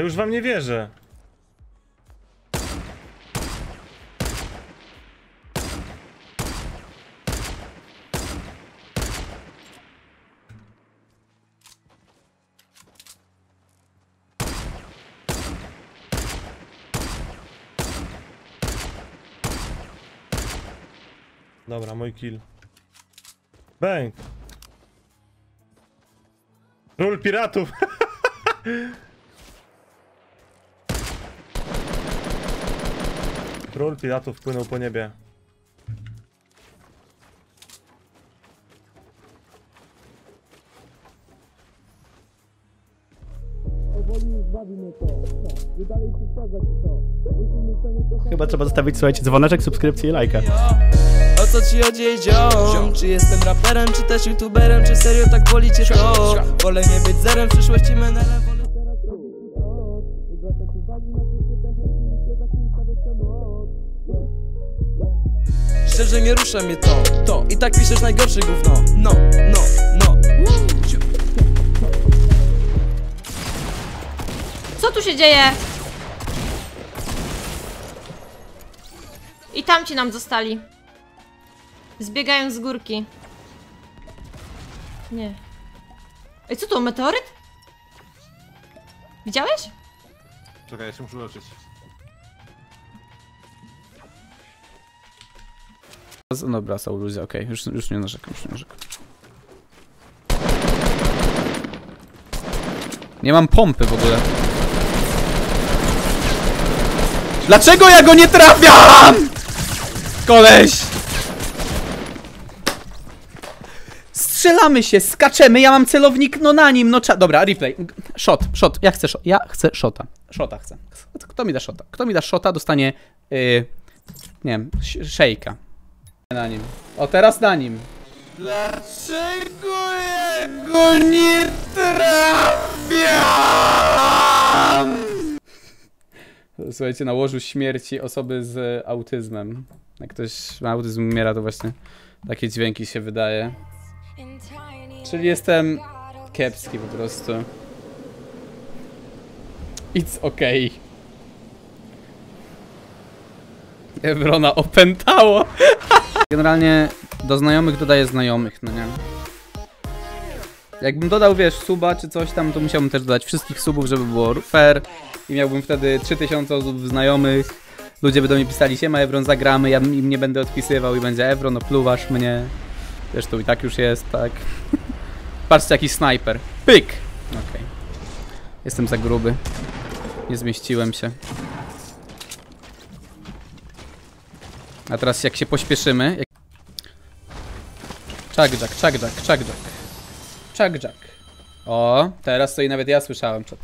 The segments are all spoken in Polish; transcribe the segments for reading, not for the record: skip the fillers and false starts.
Ja już wam nie wierzę. Dobra, mój kill. Bang! Król piratów! Król piratów płynął po niebie. Chyba trzeba zostawić, słuchajcie, dzwoneczek, subskrypcję i lajka. O co ci chodzi, ziom? Czy jestem raperem, czy też youtuberem, czy serio tak boli cię to? Wolę nie być zerem, w przyszłości menelem, wolę teraz robić to. Nie zwracać uwagi na wszystkie te chęci, tylko za kim stawiać tę moc. Szczerze nie rusza mnie to i tak piszesz najgorsze gówno. No. Co tu się dzieje? I tamci nam zostali. Zbiegają z górki. Nie. Ej, co to? Meteoryt? Widziałeś? Czekaj, ja się muszę leczyć. Dobra, Sauluzja, okej. Już nie narzekam, Nie mam pompy w ogóle. Dlaczego ja go nie trafiam?! Koleś! Strzelamy się, skaczemy, ja mam celownik, no na nim, no cza... Dobra, replay. Shot, ja chcę shot, Shota chcę. Kto mi da shota? Kto mi da shota, dostanie... nie wiem, szejka. Na nim. O, teraz na nim. Dlaczego ja go nie trafiam? Słuchajcie, na łożu śmierci osoby z autyzmem. Jak ktoś ma autyzm, umiera, to właśnie takie dźwięki się wydaje. Czyli jestem kiepski po prostu. It's okay. Ewrona opętało. Generalnie do znajomych dodaję znajomych, no nie? Jakbym dodał, wiesz, suba czy coś tam, to musiałbym też dodać wszystkich subów, żeby było fair. I miałbym wtedy 3000 osób znajomych. Ludzie by do mnie pisali, siema Ewron, zagramy, ja im nie będę odpisywał i będzie Ewron, no pluwasz mnie. Zresztą i tak już jest, tak. Patrzcie, jaki snajper. Pyk! Okej. Jestem za gruby. Nie zmieściłem się. A teraz jak się pośpieszymy... Jak... Chuckjack. O, teraz to i nawet ja słyszałem, czat.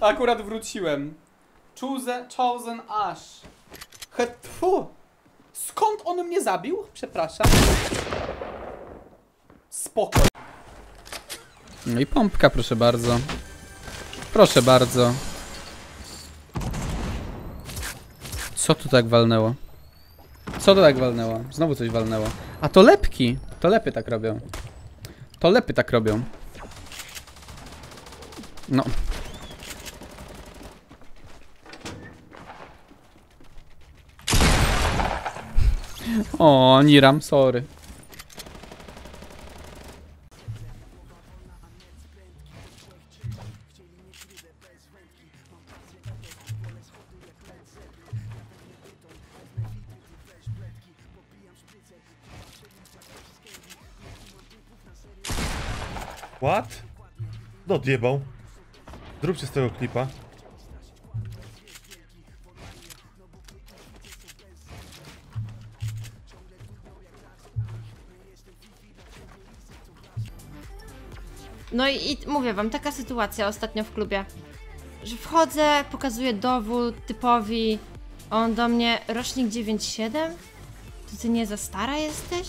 Akurat wróciłem. Chosen Ash. Hetfu. Skąd on mnie zabił? Przepraszam. Spoko. No i pompka, proszę bardzo. Proszę bardzo. Co tu tak walnęło? Znowu coś walnęło. A to lepki. To lepy tak robią. No. O, Niram, sorry. What? No odjebał. Zróbcie z tego klipa. No i mówię wam, taka sytuacja ostatnio w klubie, że wchodzę, pokazuję dowód typowi, on do mnie, rocznik 9-7? To ty nie za stara jesteś?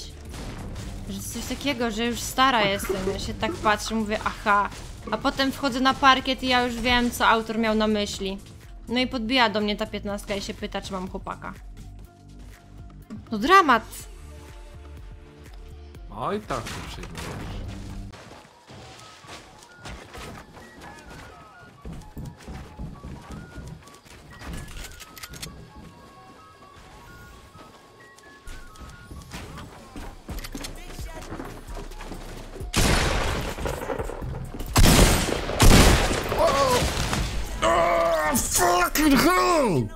Że coś takiego, że już stara jestem, ja się tak patrzę, mówię aha, a potem wchodzę na parkiet i ja już wiem, co autor miał na myśli. No i podbija do mnie ta 15 i się pyta, czy mam chłopaka. No dramat! Oj tak to przyjmujesz.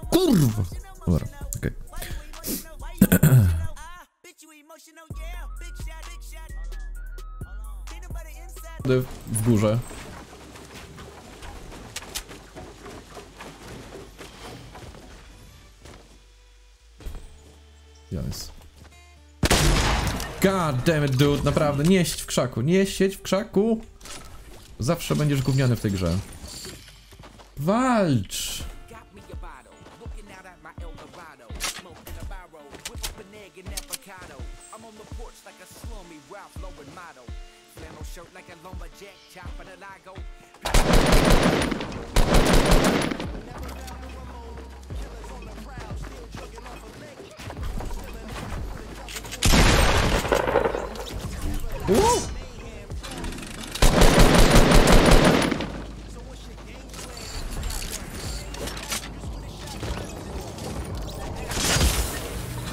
Kurwa! Dobra, okej. Okay. W górze. Yes. God damn it, dude, naprawdę, nie siedź w krzaku, nie siedź w krzaku! Zawsze będziesz gówniany w tej grze. Walcz!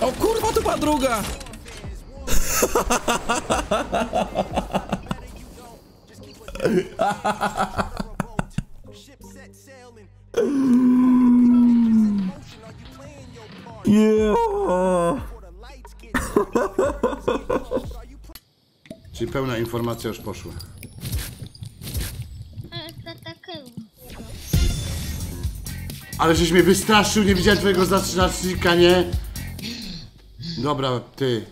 O kurwa, to była druga! Yeah. Czyli pełna informacja już poszła. Ale żeś mnie wystraszył, nie widziałem twojego zaczynacznika, nie? Dobra, ty.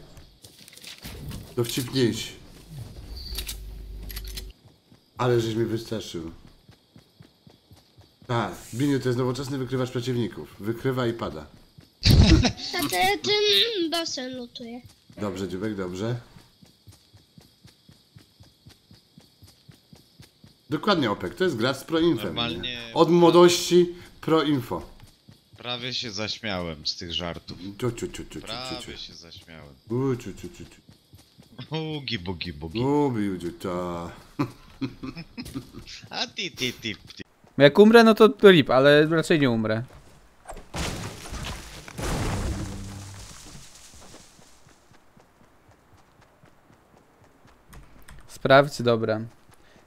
Dowcipnieć. Ale żeś mnie wystraszył. Tak, Biniu, to jest nowoczesny wykrywacz przeciwników. Wykrywa i pada. Tato, ja tym basem lutuję. Dobrze, dziubek, dobrze. Dokładnie, Opek, to jest gracz z proinfem. Normalnie... Od młodości proinfo. Prawie się zaśmiałem z tych żartów. Prawie się zaśmiałem. Ugi, bugi, bugi. Ubił cię, ta. A ty. Jak umrę, no to lip, ale raczej nie umrę. Sprawdź, dobra.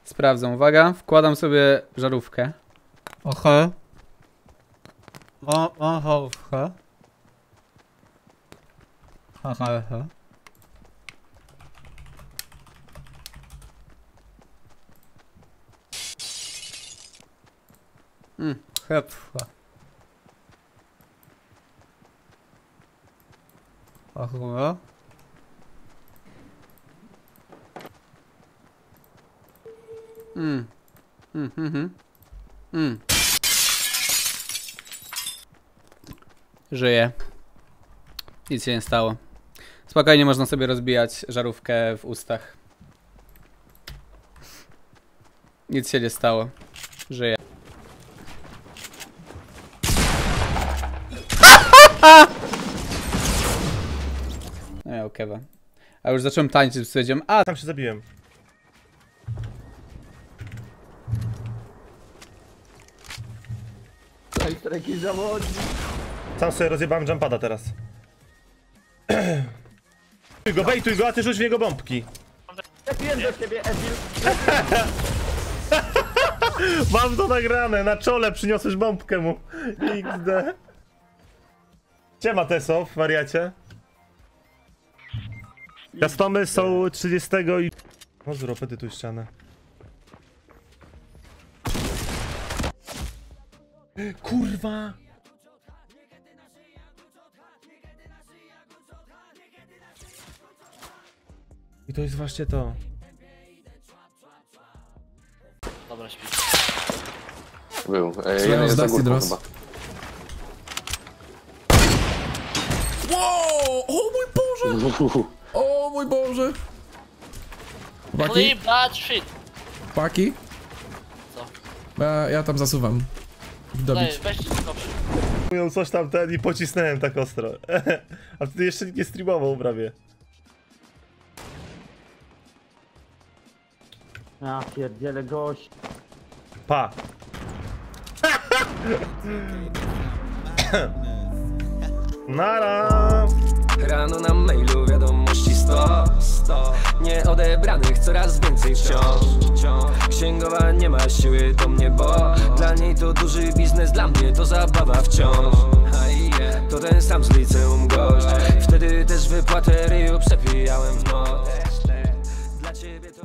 Sprawdzam, uwaga, wkładam sobie żarówkę. Oho. Oho, ha. Haha. Hepfa. Oho. Żyje. Nic się nie stało. Spokojnie można sobie rozbijać żarówkę w ustach. Nic się nie stało. Żyje. No ja okej. A już zacząłem tańczyć, powiedziałem, a tam się zabiłem. Sam sobie rozjebałem jumpada teraz. Bejtuj go, a ty rzuć w niego bombki. Lepiej do ciebie, Edil. Mam to nagrane, na czole przyniosłeś bombkę mu. XD. Siema Teso, wariacie. Customy są 30 i... O, zropety tu ścianę. Kurwa! I to jest właśnie to. Dobra, śpisz. Był. Ja nie za górką chyba. Wow! O mój Boże! O mój Boże! Paki? Paki? Co? Ja tam zasuwam. dobić. Weź dobrze. Coś tam ten i pocisnąłem tak ostro. A wtedy jeszcze nikt nie streamował prawie. Ja pierdzielę gość. Pa. Nara. Rano na mailu wiadomości 100. Nieodebranych coraz więcej wciąż. Księgowa nie ma siły do mnie, bo dla niej to duży biznes, dla mnie to zabawa wciąż. To ten sam z liceum gość. Wtedy też wypłatę ryju przepijałem w noc. Dla ciebie